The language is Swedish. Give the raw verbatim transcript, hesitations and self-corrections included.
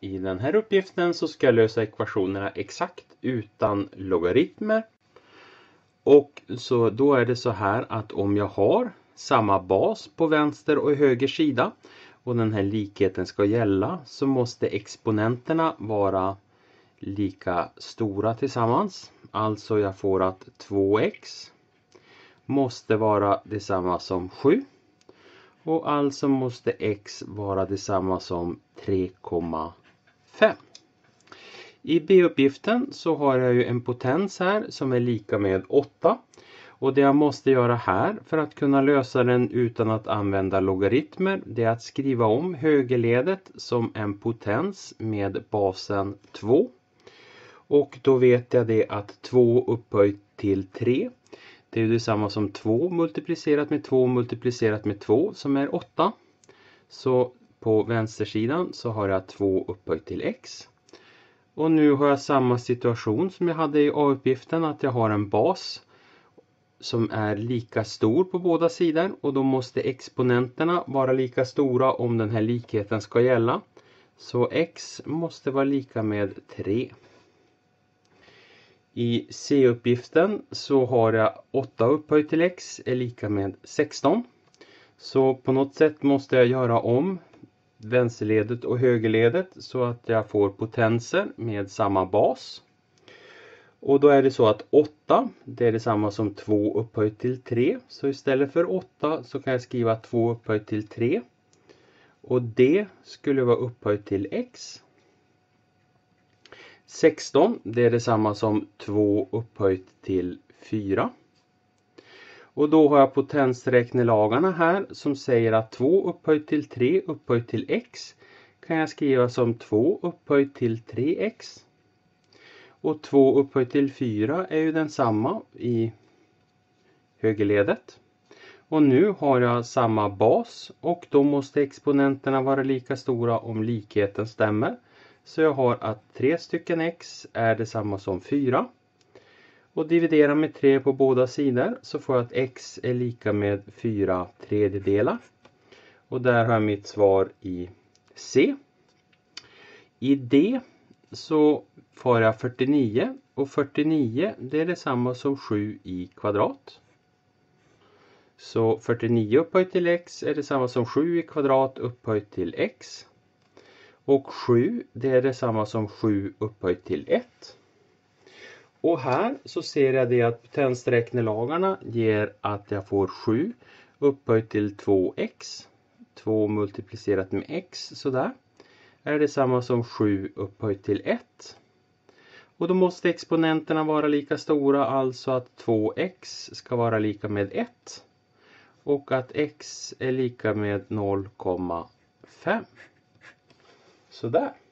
I den här uppgiften så ska jag lösa ekvationerna exakt utan logaritmer. Och så då är det så här att om jag har samma bas på vänster och höger sida och den här likheten ska gälla, så måste exponenterna vara lika stora tillsammans. Alltså jag får att två x måste vara detsamma som sju. Och alltså måste x vara detsamma som tre komma fem. I b-uppgiften så har jag ju en potens här som är lika med åtta. Och det jag måste göra här för att kunna lösa den utan att använda logaritmer, det är att skriva om högerledet som en potens med basen två. Och då vet jag det att två upphöjt till tre. Det är ju detsamma som två multiplicerat med två multiplicerat med två som är åtta. Så på vänstersidan så har jag två upphöjt till x. Och nu har jag samma situation som jag hade i a-uppgiften, att jag har en bas som är lika stor på båda sidor. Och då måste exponenterna vara lika stora om den här likheten ska gälla. Så x måste vara lika med tre. I c-uppgiften så har jag åtta upphöjt till x är lika med sexton. Så på något sätt måste jag göra om vänsterledet och högerledet så att jag får potenser med samma bas. Och då är det så att åtta, det är detsamma som två upphöjt till tre. Så istället för åtta så kan jag skriva två upphöjt till tre. Och det skulle vara upphöjt till x. sexton, det är detsamma som två upphöjt till fyra. Och då har jag potensräknelagarna här som säger att två upphöjt till tre upphöjt till x kan jag skriva som två upphöjt till tre x. Och två upphöjt till fyra är ju densamma i högerledet. Och nu har jag samma bas och då måste exponenterna vara lika stora om likheten stämmer. Så jag har att tre stycken x är detsamma som fyra. Och dividera med tre på båda sidor så får jag att x är lika med fyra tredjedelar. Och där har jag mitt svar i C. I D så får jag fyrtionio och fyrtionio det är detsamma som sju i kvadrat. Så fyrtionio upphöjt till x är detsamma som sju i kvadrat upphöjt till x. Och sju, det är detsamma som sju upphöjt till ett. Och här så ser jag det att potensräknelagarna ger att jag får sju upphöjt till två x. två multiplicerat med x, sådär. Är detsamma som sju upphöjt till ett. Och då måste exponenterna vara lika stora, alltså att två x ska vara lika med ett. Och att x är lika med noll komma fem. Sådär.